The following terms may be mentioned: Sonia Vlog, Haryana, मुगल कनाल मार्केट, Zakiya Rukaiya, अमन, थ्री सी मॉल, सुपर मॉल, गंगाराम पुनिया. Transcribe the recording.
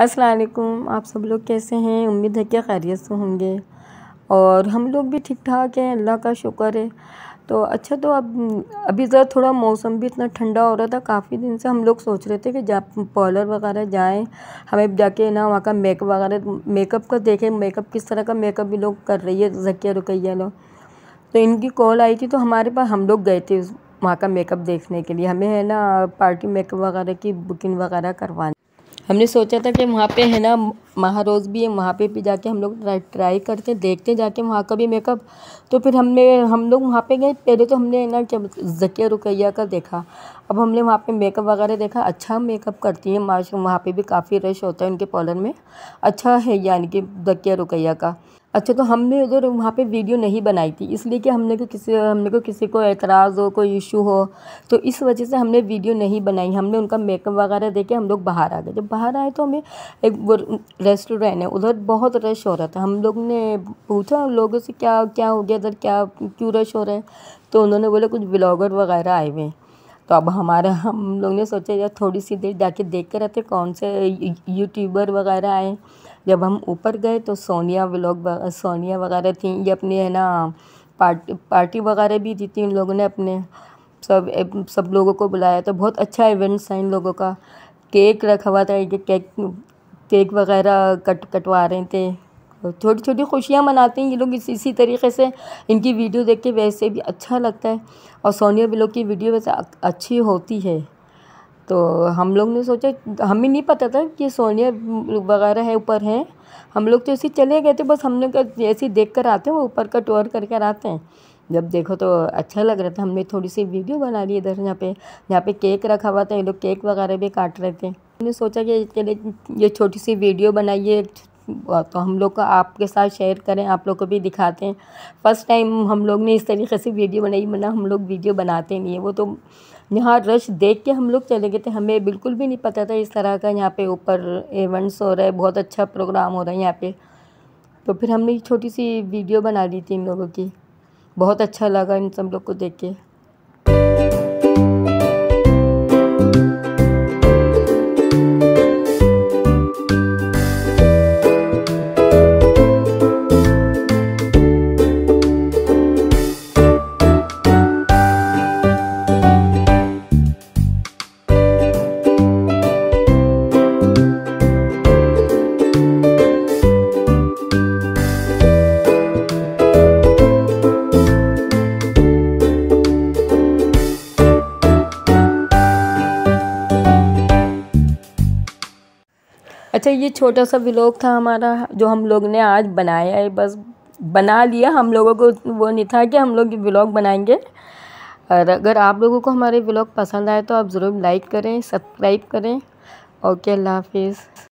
अस्सलाम वालेकुम, आप सब लोग कैसे हैं? उम्मीद है कि खैरियत से होंगे और हम लोग भी ठीक ठाक हैं, अल्लाह का शुक्र है। तो अच्छा, तो अब अभी ज़रा थोड़ा मौसम भी इतना ठंडा हो रहा था, काफ़ी दिन से हम लोग सोच रहे थे कि जा पार्लर वगैरह जाएं, हमें जाके ना वहाँ का मेकअप वगैरह मेकअप का देखें, मेकअप किस तरह का मेकअप भी लोग कर रही है ज़किया रुकैया लोग। तो इनकी कॉल आई थी तो हमारे पास हम लोग गए थे वहाँ का मेकअप देखने के लिए, हमें है ना पार्टी मेकअप वगैरह की बुकिंग वगैरह करवानी। हमने सोचा था कि वहाँ पे है ना महारोज़ भी है, वहाँ पे भी जाके हम लोग ट्राई करते देखते जाके वहाँ का भी मेकअप। तो फिर हम लोग वहाँ पे गए, पहले तो हमने ना ज़किया रुकैया का देखा, अब हमने वहाँ पे मेकअप वगैरह देखा। अच्छा मेकअप करती हैं माशा, वहाँ पे भी काफ़ी रश होता है उनके पार्लर में, अच्छा है यानी कि ज़किया रुकैया का। अच्छा, तो हमने उधर वहाँ पे वीडियो नहीं बनाई थी इसलिए कि हमने को किसी को एतराज़ हो, कोई इशू हो, तो इस वजह से हमने वीडियो नहीं बनाई। हमने उनका मेकअप वगैरह देके हम लोग बाहर आ गए। जब बाहर आए तो हमें एक वो रेस्टोरेंट है, उधर बहुत रश हो रहा था। हम लोग ने पूछा लोगों से क्या हो गया इधर, क्यों रश हो रहा है? तो उन्होंने बोला कुछ ब्लॉगर वगैरह आए हुए हैं। तो अब हम लोग ने सोचा यार थोड़ी सी देर जाके देख कर रहते कौन से यूट्यूबर वगैरह आए। जब हम ऊपर गए तो सोनिया व्लॉग सोनिया वगैरह थी, ये अपनी है ना पार्टी वगैरह भी दी थी। इन लोगों ने अपने सब लोगों को बुलाया, तो बहुत अच्छा इवेंट्स था इन लोगों का। केक रखा हुआ था, ये केक वगैरह कटवा रहे थे। छोटी छोटी खुशियाँ मनाते हैं ये लोग इसी तरीके से। इनकी वीडियो देख के वैसे भी अच्छा लगता है और सोनिया व्लॉग की वीडियो वैसे अच्छी होती है। तो हम लोग ने सोचा, हमें नहीं पता था कि सोनिया वगैरह है ऊपर हैं, हम लोग तो ऐसे चले गए थे बस। हमने कहा ऐसे देख कर आते हैं, वो ऊपर का टूर करके आते हैं। जब देखो तो अच्छा लग रहा था, हमने थोड़ी सी वीडियो बना ली इधर। यहाँ पे केक रखा हुआ था, ये लोग केक वगैरह भी काट रहे थे। हमने सोचा कि चले ये छोटी सी वीडियो बनाइए तो हम लोग का आपके साथ शेयर करें, आप लोग को भी दिखाते हैं। फर्स्ट टाइम हम लोग ने इस तरीके से वीडियो बनाई, वरना हम लोग वीडियो बनाते नहीं है। वो तो यहाँ रश देख के हम लोग चले गए थे, हमें बिल्कुल भी नहीं पता था इस तरह का यहाँ पे ऊपर इवेंट्स हो रहा है, बहुत अच्छा प्रोग्राम हो रहा है यहाँ पे। तो फिर हमने छोटी सी वीडियो बना ली थी इन लोगों की, बहुत अच्छा लगा इन सब लोग को देख के। अच्छा, ये छोटा सा व्लॉग था हमारा जो हम लोग ने आज बनाया है, बस बना लिया। हम लोगों को वो नहीं था कि हम लोग व्लॉग बनाएंगे। और अगर आप लोगों को हमारे व्लॉग पसंद आए तो आप ज़रूर लाइक करें, सब्सक्राइब करें। ओके, अल्लाह हाफिज़।